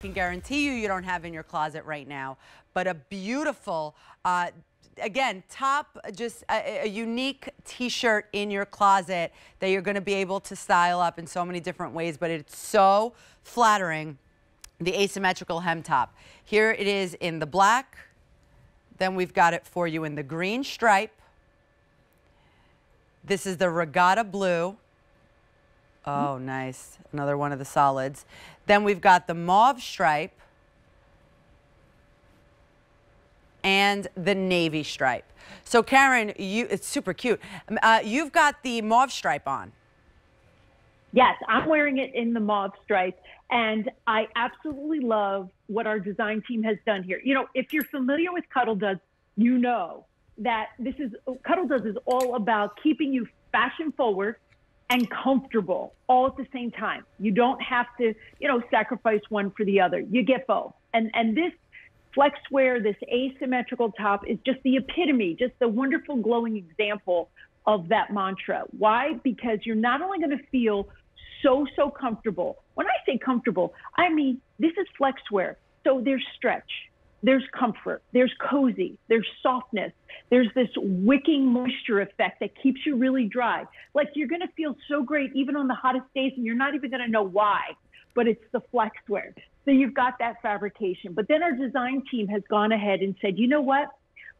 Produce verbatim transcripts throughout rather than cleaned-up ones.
I can guarantee you you don't have in your closet right now, but a beautiful, uh, again, top, just a, a unique t-shirt in your closet that you're going to be able to style up in so many different ways, but it's so flattering, the asymmetrical hem top. Here it is in the black, then we've got it for you in the green stripe. This is the regatta blue. Oh, nice. Another one of the solids. Then we've got the mauve stripe and the navy stripe. So, Karen, you it's super cute. Uh, you've got the mauve stripe on. Yes, I'm wearing it in the mauve stripe, and I absolutely love what our design team has done here. You know, if you're familiar with Cuddl Duds, you know that this is Cuddl Duds is all about keeping you fashion forward and comfortable all at the same time. You don't have to, you know, sacrifice one for the other. You get both. And and this Flexwear, this asymmetrical top is just the epitome, just the wonderful glowing example of that mantra. Why? Because you're not only going to feel so, so comfortable. When I say comfortable, I mean, this is Flexwear. So there's stretch, there's comfort, there's cozy, there's softness, there's this wicking moisture effect that keeps you really dry. Like you're going to feel so great even on the hottest days and you're not even going to know why, but it's the Flexwear. So you've got that fabrication. But then our design team has gone ahead and said, you know what,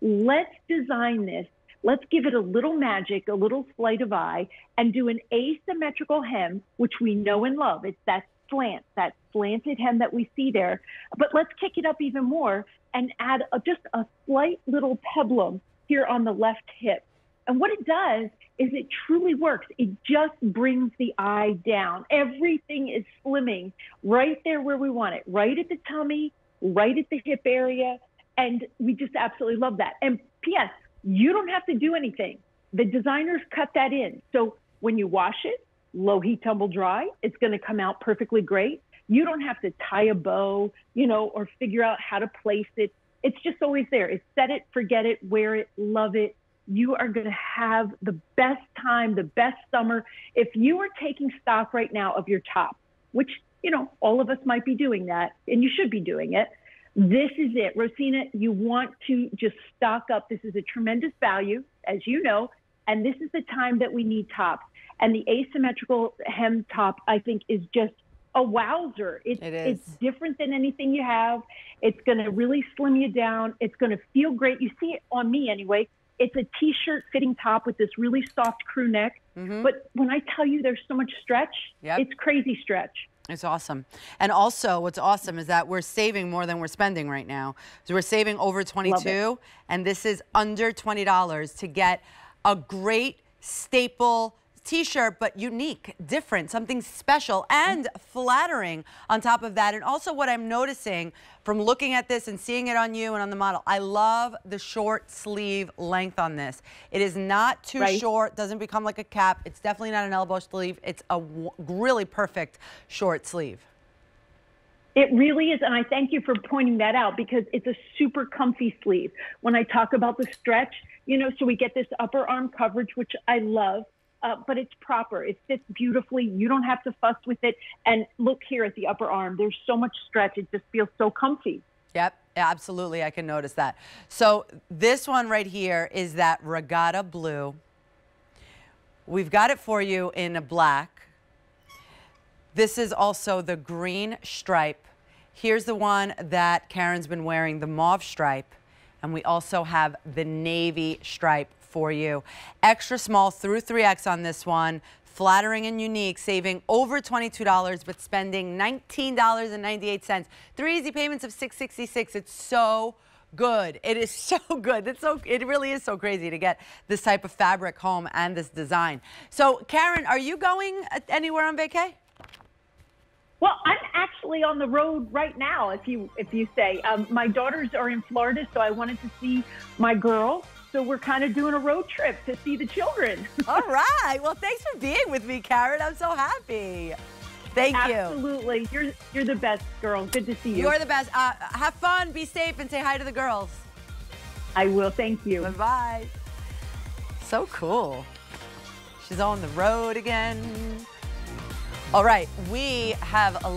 let's design this. Let's give it a little magic, a little sleight of eye, and do an asymmetrical hem, which we know and love. It's that slant, that slanted hem that we see there. But let's kick it up even more and add a, just a slight little peplum here on the left hip. And what it does is it truly works. It just brings the eye down. Everything is slimming right there where we want it, right at the tummy, right at the hip area. And we just absolutely love that. And P S, you don't have to do anything. The designers cut that in. So when you wash it, low heat, tumble dry, it's going to come out perfectly great. You don't have to tie a bow, you know, or figure out how to place it. It's just always there. It's set it, forget it, wear it, love it. You are going to have the best time, the best summer. If you are taking stock right now of your top, which, you know, all of us might be doing that, and you should be doing it, this is it. Rosina, you want to just stock up. This is a tremendous value, as you know, and this is the time that we need tops. And the asymmetrical hem top, I think, is just a wowzer. It's, it is. It's different than anything you have. It's going to really slim you down. It's going to feel great. You see it on me anyway. It's a T-shirt fitting top with this really soft crew neck. Mm-hmm. But when I tell you there's so much stretch, yep. It's crazy stretch. It's awesome. And also what's awesome is that we're saving more than we're spending right now. So we're saving over twenty-two dollars, and this is under twenty dollars to get a great staple T-shirt, but unique, different, something special and flattering on top of that. And also what I'm noticing from looking at this and seeing it on you and on the model, I love the short sleeve length on this. It is not too right. short, doesn't become like a cap. It's definitely not an elbow sleeve. It's a w really perfect short sleeve. It really is, and I thank you for pointing that out because it's a super comfy sleeve. When I talk about the stretch, you know, so we get this upper arm coverage, which I love. Uh, but it's proper. It fits beautifully. You don't have to fuss with it. And look here at the upper arm. There's so much stretch. It just feels so comfy. Yep, absolutely. I can notice that. So this one right here is that regatta blue. We've got it for you in a black. This is also the green stripe. Here's the one that Karen's been wearing, the mauve stripe. And we also have the navy stripe for you. Extra small through three X on this one. Flattering and unique, saving over twenty-two dollars, but spending nineteen ninety-eight. Three easy payments of six sixty-six. It's so good. It is so good. It's so, it really is so crazy to get this type of fabric home and this design. So, Karen, are you going anywhere on vacay? Well, I'm actually on the road right now, if you if you say. Um, my daughters are in Florida, so I wanted to see my girl. So we're kind of doing a road trip to see the children. All right. Well, thanks for being with me, Karen. I'm so happy. Thank Absolutely. you. Absolutely. You're you're the best, girl. Good to see you. You're the best. Uh, have fun. Be safe and say hi to the girls. I will. Thank you. Bye-bye. So cool. She's on the road again. All right. We have a